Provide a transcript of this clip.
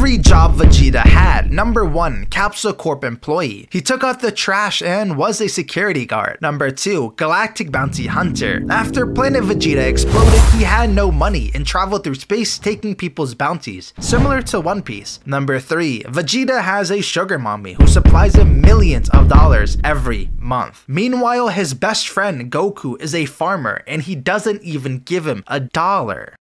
every job Vegeta had. Number 1, Capsule Corp employee. He took out the trash and was a security guard. Number 2, Galactic Bounty Hunter. After Planet Vegeta exploded, he had no money and traveled through space taking people's bounties, similar to One Piece. Number 3, Vegeta has a sugar mommy who supplies him millions of dollars every month. Meanwhile, his best friend Goku is a farmer and he doesn't even give him a dollar.